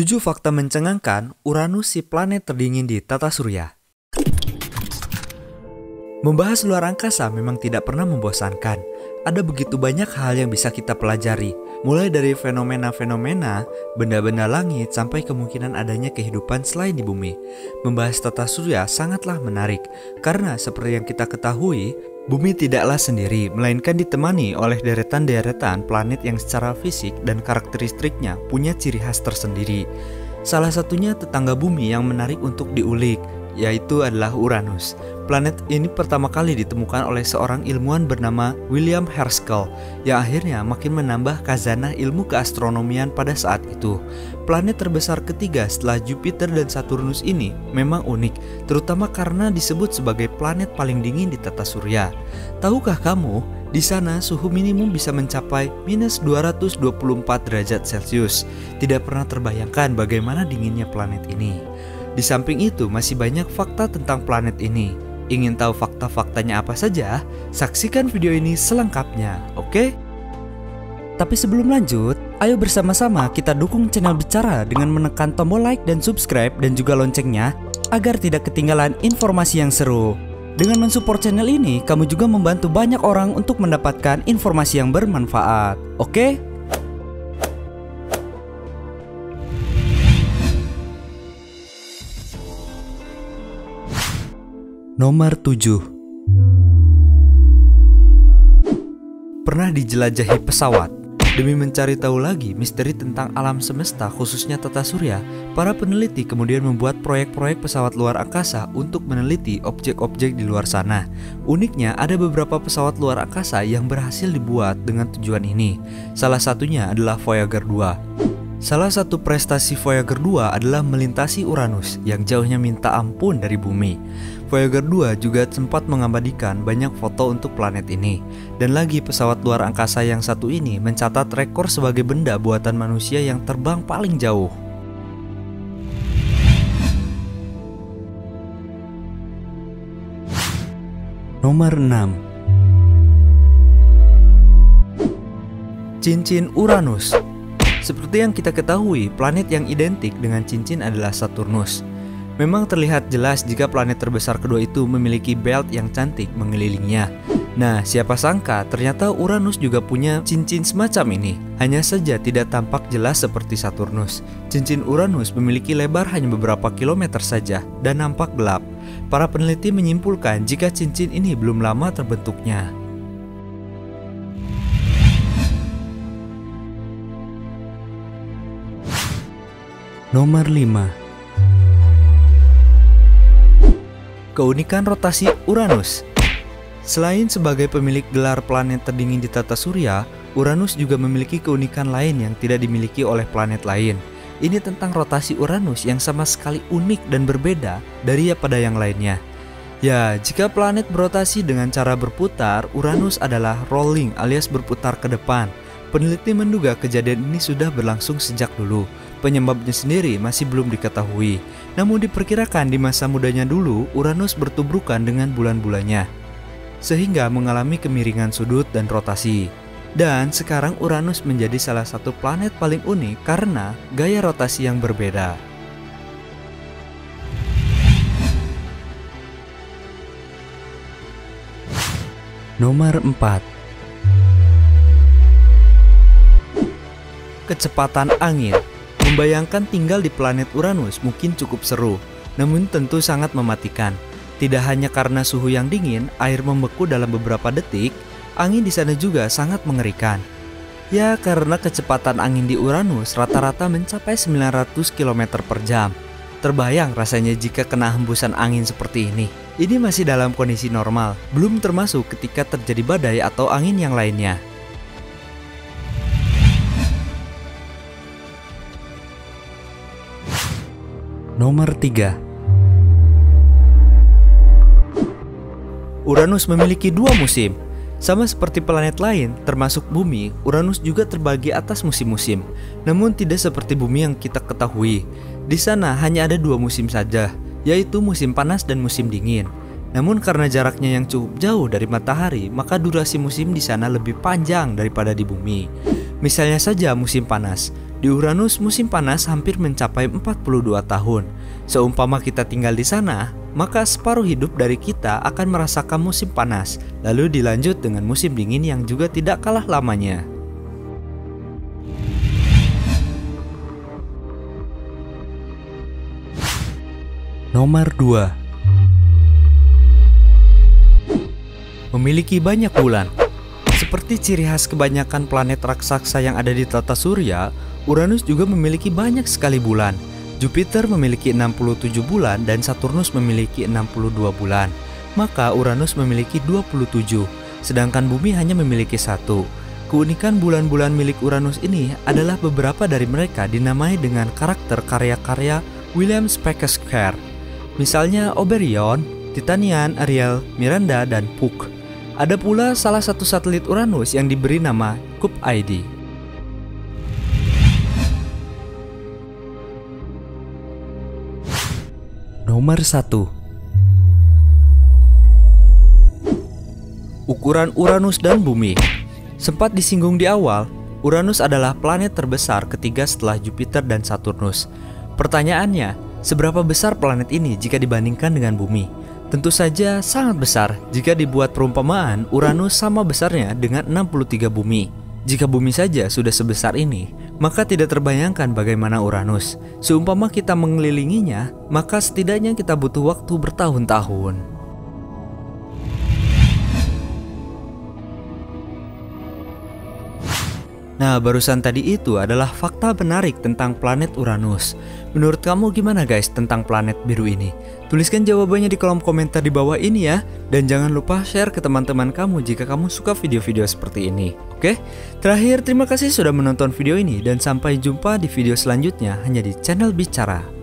7 fakta mencengangkan Uranus, si planet terdingin di tata surya. Membahas luar angkasa memang tidak pernah membosankan. Ada begitu banyak hal yang bisa kita pelajari, mulai dari fenomena-fenomena, benda-benda langit, sampai kemungkinan adanya kehidupan selain di bumi. Membahas tata surya sangatlah menarik, karena seperti yang kita ketahui, bumi tidaklah sendiri, melainkan ditemani oleh deretan-deretan planet yang secara fisik dan karakteristiknya punya ciri khas tersendiri. Salah satunya tetangga bumi yang menarik untuk diulik, yaitu adalah Uranus. Planet ini pertama kali ditemukan oleh seorang ilmuwan bernama William Herschel, yang akhirnya makin menambah khazanah ilmu keastronomian pada saat itu. Planet terbesar ketiga setelah Jupiter dan Saturnus ini memang unik, terutama karena disebut sebagai planet paling dingin di tata surya. Tahukah kamu, di sana suhu minimum bisa mencapai minus 224 derajat Celcius. Tidak pernah terbayangkan bagaimana dinginnya planet ini. Di samping itu, masih banyak fakta tentang planet ini. Ingin tahu fakta-faktanya apa saja? Saksikan video ini selengkapnya, oke? Tapi sebelum lanjut, ayo bersama-sama kita dukung channel Bicara dengan menekan tombol like dan subscribe dan juga loncengnya, agar tidak ketinggalan informasi yang seru. Dengan mensupport channel ini, kamu juga membantu banyak orang untuk mendapatkan informasi yang bermanfaat, oke? Nomor 7. Pernah dijelajahi pesawat. Demi mencari tahu lagi misteri tentang alam semesta, khususnya tata surya, para peneliti kemudian membuat proyek-proyek pesawat luar angkasa untuk meneliti objek-objek di luar sana. Uniknya, ada beberapa pesawat luar angkasa yang berhasil dibuat dengan tujuan ini. Salah satunya adalah Voyager 2. Salah satu prestasi Voyager 2 adalah melintasi Uranus yang jauhnya minta ampun dari bumi. Voyager 2 juga sempat mengabadikan banyak foto untuk planet ini. Dan lagi, pesawat luar angkasa yang satu ini mencatat rekor sebagai benda buatan manusia yang terbang paling jauh. Nomor 6. Cincin Uranus. Seperti yang kita ketahui, planet yang identik dengan cincin adalah Saturnus. Memang terlihat jelas jika planet terbesar kedua itu memiliki belt yang cantik mengelilingnya. Nah, siapa sangka ternyata Uranus juga punya cincin semacam ini. Hanya saja tidak tampak jelas seperti Saturnus. Cincin Uranus memiliki lebar hanya beberapa kilometer saja dan nampak gelap. Para peneliti menyimpulkan jika cincin ini belum lama terbentuknya. Nomor 5. Keunikan rotasi Uranus. Selain sebagai pemilik gelar planet terdingin di tata surya, Uranus juga memiliki keunikan lain yang tidak dimiliki oleh planet lain. Ini tentang rotasi Uranus yang sama sekali unik dan berbeda daripada yang lainnya. Ya, jika planet berotasi dengan cara berputar, Uranus adalah rolling alias berputar ke depan. Peneliti menduga kejadian ini sudah berlangsung sejak dulu. Penyebabnya sendiri masih belum diketahui. Namun diperkirakan di masa mudanya dulu, Uranus bertubrukan dengan bulan-bulannya, sehingga mengalami kemiringan sudut dan rotasi. Dan sekarang Uranus menjadi salah satu planet paling unik karena gaya rotasi yang berbeda. Nomor 4. Kecepatan angin. Membayangkan tinggal di planet Uranus mungkin cukup seru, namun tentu sangat mematikan. Tidak hanya karena suhu yang dingin, air membeku dalam beberapa detik, angin di sana juga sangat mengerikan. Ya, karena kecepatan angin di Uranus rata-rata mencapai 900 km per jam. Terbayang rasanya jika kena hembusan angin seperti ini. Ini masih dalam kondisi normal, belum termasuk ketika terjadi badai atau angin yang lainnya. Nomor 3. Uranus memiliki dua musim. Sama seperti planet lain, termasuk bumi, Uranus juga terbagi atas musim-musim. Namun tidak seperti bumi yang kita ketahui. Di sana hanya ada dua musim saja, yaitu musim panas dan musim dingin. Namun karena jaraknya yang cukup jauh dari matahari, maka durasi musim di sana lebih panjang daripada di bumi. Misalnya saja musim panas. Di Uranus musim panas hampir mencapai 42 tahun. Seumpama kita tinggal di sana, maka separuh hidup dari kita akan merasakan musim panas, lalu dilanjut dengan musim dingin yang juga tidak kalah lamanya. Nomor 2. Memiliki banyak bulan. Seperti ciri khas kebanyakan planet raksasa yang ada di tata surya, Uranus juga memiliki banyak sekali bulan. Jupiter memiliki 67 bulan dan Saturnus memiliki 62 bulan. Maka Uranus memiliki 27, sedangkan Bumi hanya memiliki 1. Keunikan bulan-bulan milik Uranus ini adalah beberapa dari mereka dinamai dengan karakter karya-karya William Shakespeare. Misalnya Oberon, Titania, Ariel, Miranda, dan Puck. Ada pula salah satu satelit Uranus yang diberi nama Cupid. Nomor 1. Ukuran Uranus dan Bumi. Sempat disinggung di awal, Uranus adalah planet terbesar ketiga setelah Jupiter dan Saturnus. Pertanyaannya, seberapa besar planet ini jika dibandingkan dengan Bumi? Tentu saja sangat besar. Jika dibuat perumpamaan, Uranus sama besarnya dengan 63 bumi. Jika Bumi saja sudah sebesar ini, maka tidak terbayangkan bagaimana Uranus. Seumpama kita mengelilinginya, maka setidaknya kita butuh waktu bertahun-tahun. Nah, barusan tadi itu adalah fakta menarik tentang planet Uranus. Menurut kamu gimana guys tentang planet biru ini? Tuliskan jawabannya di kolom komentar di bawah ini ya. Dan jangan lupa share ke teman-teman kamu jika kamu suka video-video seperti ini. Oke? Terakhir, terima kasih sudah menonton video ini dan sampai jumpa di video selanjutnya hanya di channel Bicara.